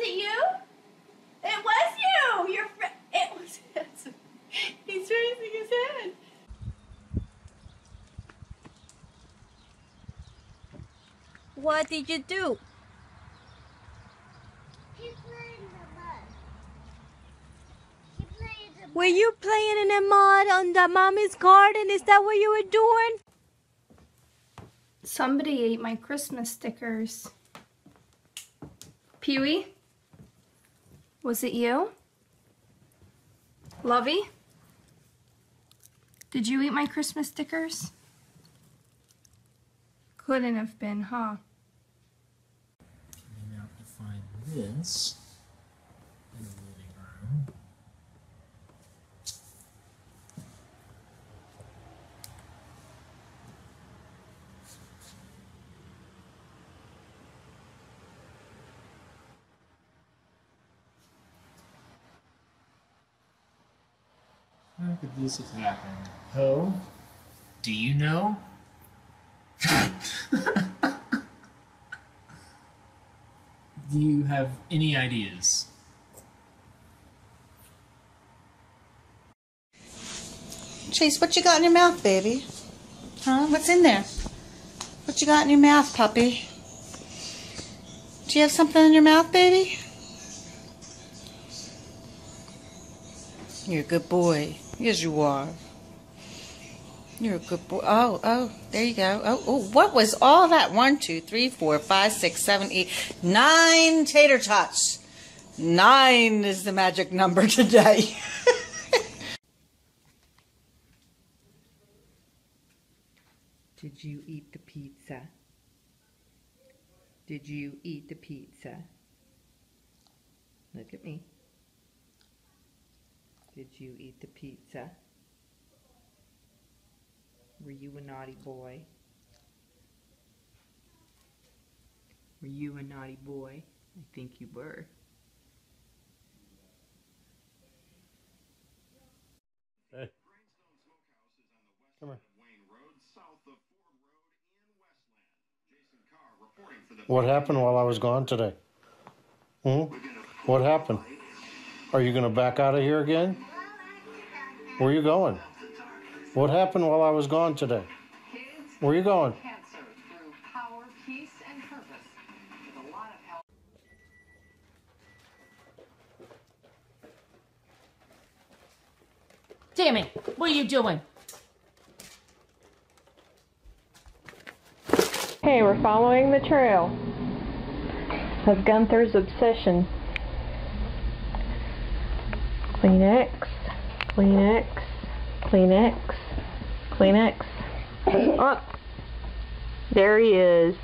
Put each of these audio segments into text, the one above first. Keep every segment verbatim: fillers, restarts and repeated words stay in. it you? It was you! Your friend. It was. He's raising his hand. What did you do? He played in the mud. He played in the mud. Were you playing in the mud on the mommy's garden? Is that what you were doing? Somebody ate my Christmas stickers. Peewee? Was it you? Lovey? Did you eat my Christmas stickers? Couldn't have been, huh? And now to find this in the living room. How could this have happened? Ho? Do you know? Do you have any ideas? Chase, what you got in your mouth, baby? Huh? What's in there? What you got in your mouth, puppy? Do you have something in your mouth, baby? You're a good boy. Yes, you are. You're a good boy. Oh, oh, there you go. Oh, oh, what was all that? One, two, three, four, five, six, seven, eight, nine tater tots. Nine is the magic number today. Did you eat the pizza? Did you eat the pizza? Look at me. Did you eat the pizza? Were you a naughty boy? Were you a naughty boy? I think you were. Hey. Come here. What happened while I was gone today? Hmm? What happened? Are you going to back out of here again? Where are you going? What happened while I was gone today? Where are you going? Damn it! What are you doing? Hey, we're following the trail of Gunther's obsession. Kleenex, Kleenex, Kleenex, Kleenex. Oh, there he is.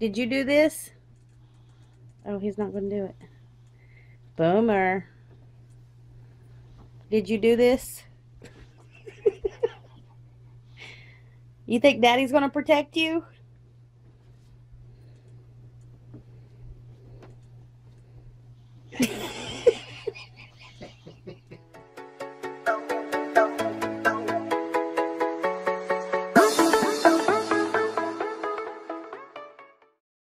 Did you do this? Oh, he's not going to do it. Boomer. Did you do this? You think Daddy's going to protect you?